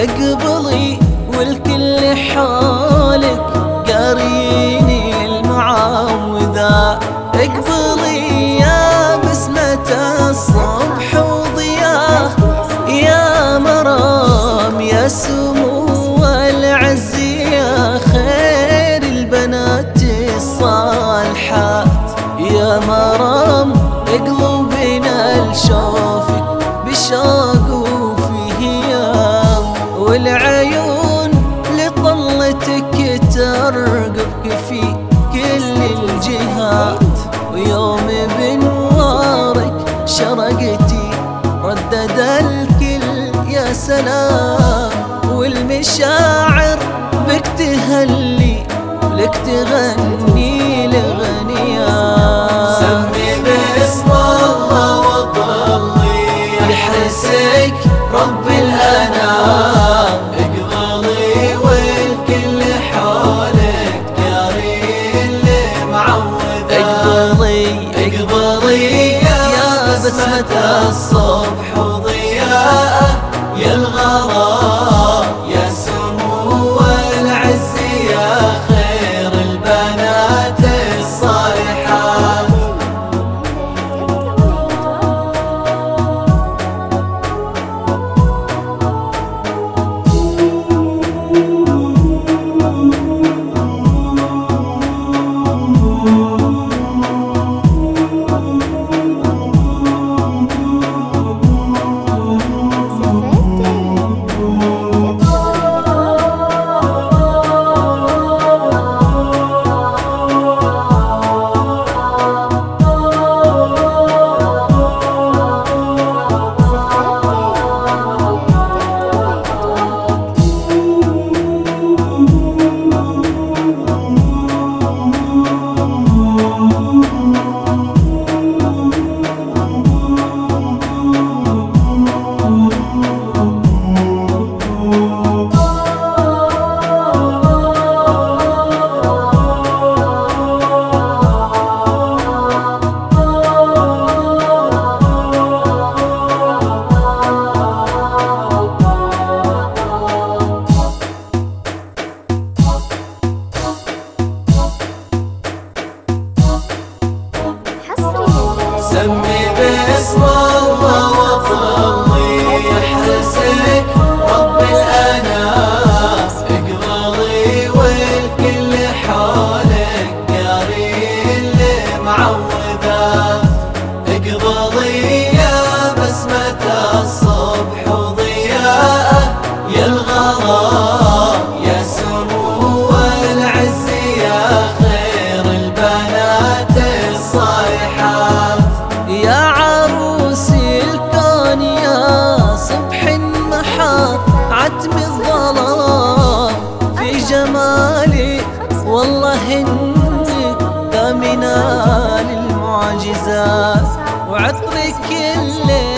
اقبلي والكل حولك قاريني المعوذة، اقبلي يا بسمة الصبح وضياه، يا مرام يا سمو العز يا خير البنات الصالحات، يا مرام قلوبنا لشوفك بشوق والعيون لطلتك ترقبك في كل الجهات، ويوم بنوارك شرقتي ردد الكل يا سلام، والمشاعر بك تهلي لك تغني لغنيات، سمي باسم الله وطلي يحرسك رب الأنام، بسمة الصبح وضياءه يا الغرام يا سمو العز يا خير البنات الصالحات، سمي باسم الله وطلي يحرسك رب الأناس، اقبلي والكل حولك قارين المعوذات، اقبلي يا بسمة الصبح وضياءه يا الغرام يا سمو العز يا خير البنات الصالحات، يا عروس الكون يا صبح محا عتم الظلام، في جمالك والله انك ثامنة للمعجزات، وعطرك الليل